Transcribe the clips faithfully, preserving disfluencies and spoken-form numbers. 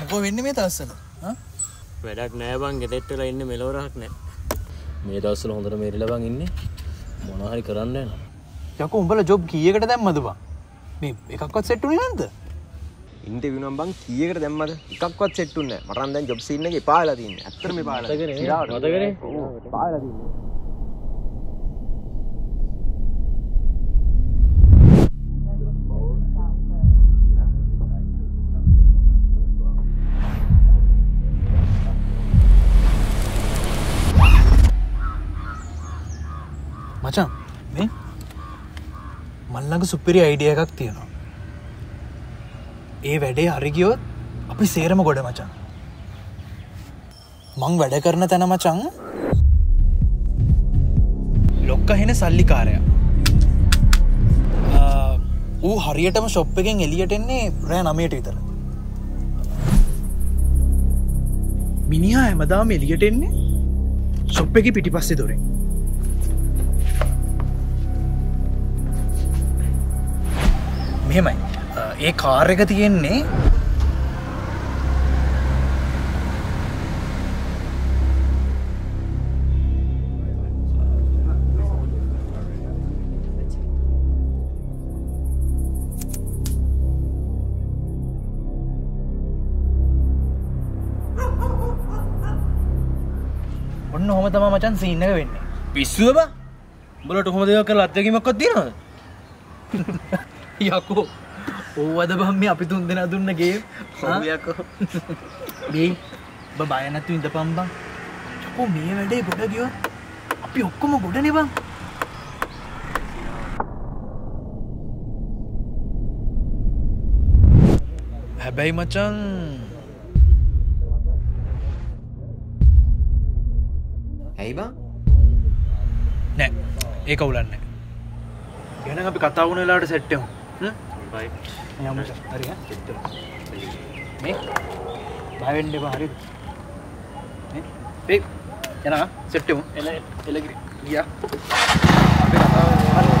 මොකෝ වෙන්නේ මේ දවස්වල? හා? වැඩක් නෑ බං ගෙදෙට්ට වෙලා ඉන්නේ මෙලොවරක් නෑ. මේ දවස්වල හොඳට මෙරිලා බං ඉන්නේ. මොනවා හරි කරන්න නෑ. යකෝ උඹලා ජොබ් කීයකට දැම්මද බං? මේ එකක්වත් සෙට් උනේ නැන්ද? ඉන්ටර්විව් නම් බං කීයකට දැම්මද? එකක්වත් සෙට් උන්නේ නෑ. මට නම් දැන් ජොබ් සීන් එකේ පාවලා තියෙන්නේ. ඇත්තටම මේ පාවලා. නද කරේ? ඔව් පාවලා තියෙන්නේ. මචං මේ මල් ළඟ සුපිරි අයිඩියා එකක් තියෙනවා. ඒ වැඩේ හරි ගියොත් අපි සේරම ගොඩ මචං. මං වැඩ කරන තැන මචං ලොක්ක හෙන සල්ලිකාරයා. ඌ හරියටම ෂොප් එකෙන් එළියට එන්නේ රෑ නවයට විතර. මිනිහා හැමදාම එළියට එන්නේ ෂොප් එකේ පිටිපස්සේ දොරෙන්. එහෙමයි. ඒ කාර් එක තියෙන්නේ ඔන්න ඔහම තමයි මචන් සීන් එක වෙන්නේ. පිස්සුද බා? උඹලට කොහොමද ඒක කරලා අත්දැකීමක්වත් තියනවද? යකෝ ඕවද බම් මේ අපි තුන් දෙනා දුන්න ගේම්. ඔව් යකෝ මේ බ බය නැතු ඉඳපම් බං. යකෝ මේ වැඩේ ගොඩ ගියොත් අපි ඔක්කොම ගොඩනේ බං. හැබැයි මචං ඇයි බං? නෑ ඒක උලන්නේ. එහෙනම් අපි කතා වුණ වෙලාවට සෙට් වෙමු. බයි. යම් හරි ඈ සෙට් වෙමු. මේ බයි වෙන්න එපා හරිද? නේ? මේ යනවා සෙට් වෙමු. එල එල ගියා. අපි කතා වුණ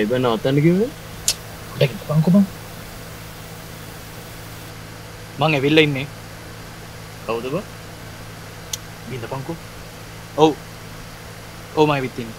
ඒ වෙන අතන කිව්වේ ඩෙක් බංකෝ බං මං ඇවිල්ලා ඉන්නේ. කවුද බං? බින්ද බංකෝ. ඔව් ඔව් මම ඇවිත් ඉන්නේ.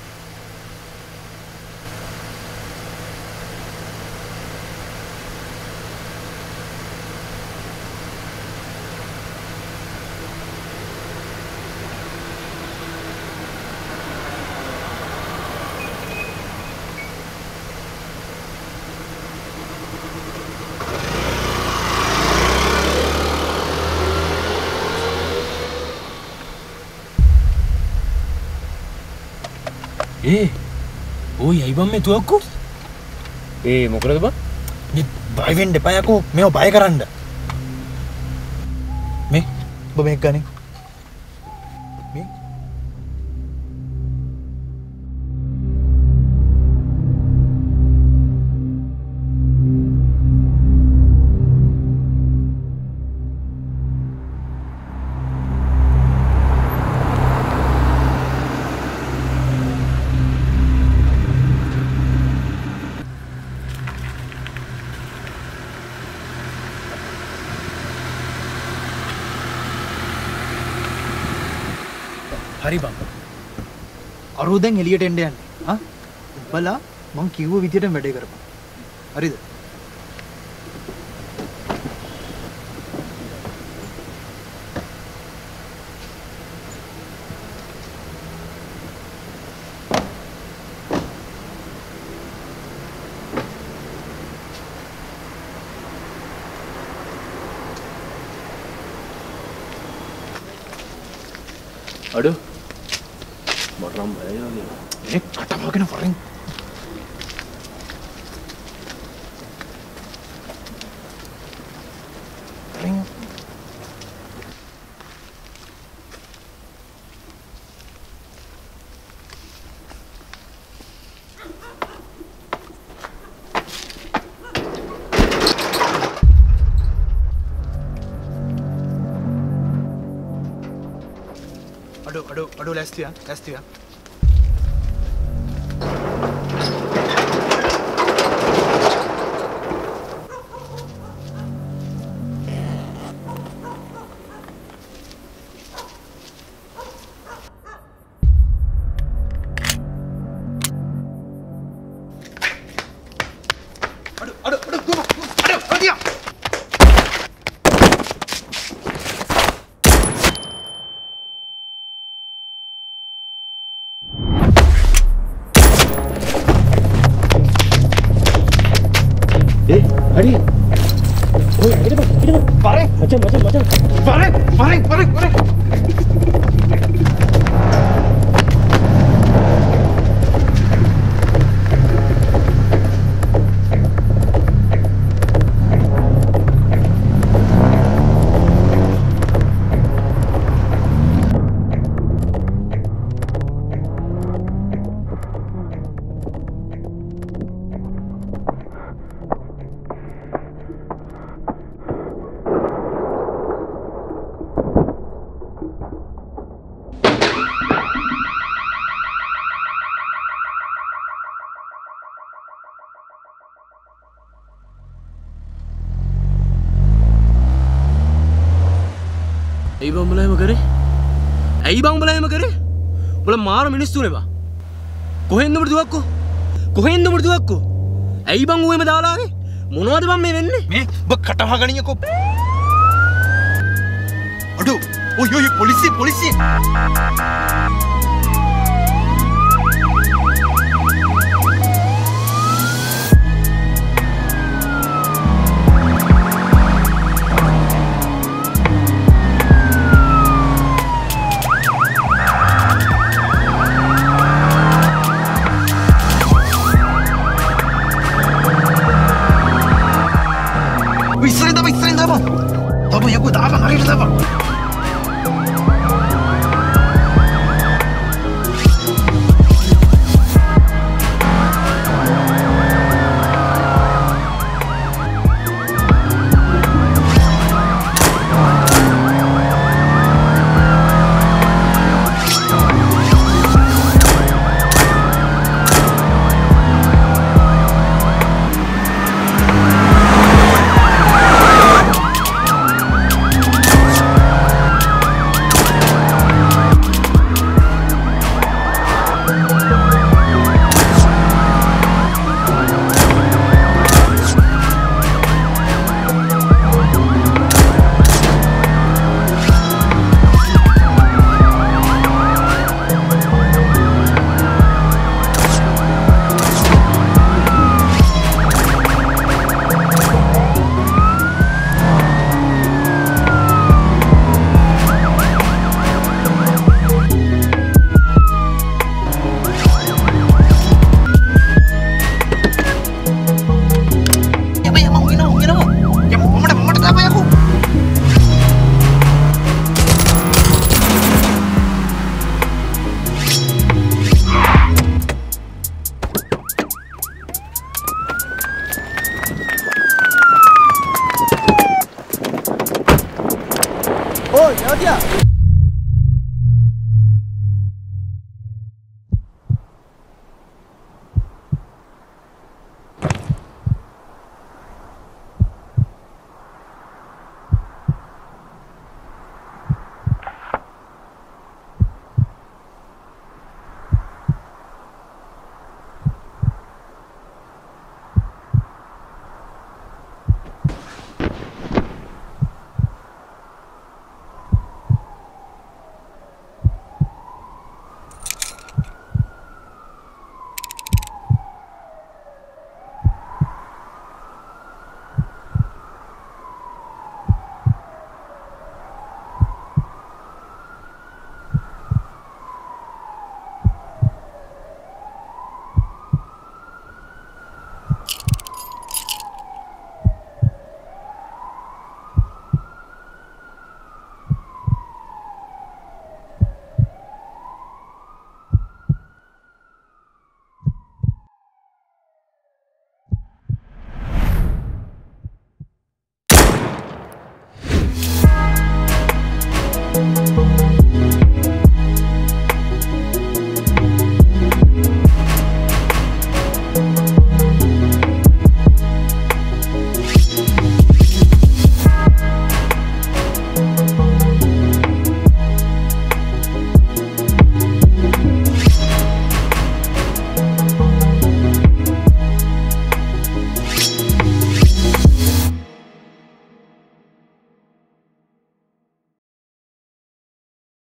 ඒ ඔය යයිබම් මේ තුවක්කු. ඒ මොකද බං? මේ බය වෙන්න එපා යකෝ. මේව බය කරන්න. මේ ඔබ මේක ගන්නේ. මේ හරි බං. අරෝ දැන් එළියට එන්න යන්නේ. ආ? උඹලා මං කිව්ව විදියටම වැඩේ කරපන්. හරිද? Ado, but ram bhai yaani. Hey, katta ma kena foreign. Foreign. Ado, ado, ado, let's do it, let's do it. Ado, ado, ado, go, go, ado, ado, ado. Hadi, oh, kita ber, kita ber, bareng, macam, macam, macam, bareng, bareng, bareng, bareng. Hey bang, boleh macam ni? Hey bang, boleh macam ni? Boleh mar minus tu ni ba? Kau hendak berdua aku? Kau hendak berdua aku? Hey bang, kau yang dah lari? Mana ada bang main ni? Me, bak kata hagan ni aku. Aduh, oh yo yo polisi polisi. Wih, sering dah, sering dah, bang. Tapi yang aku dah bang, hari dah bang.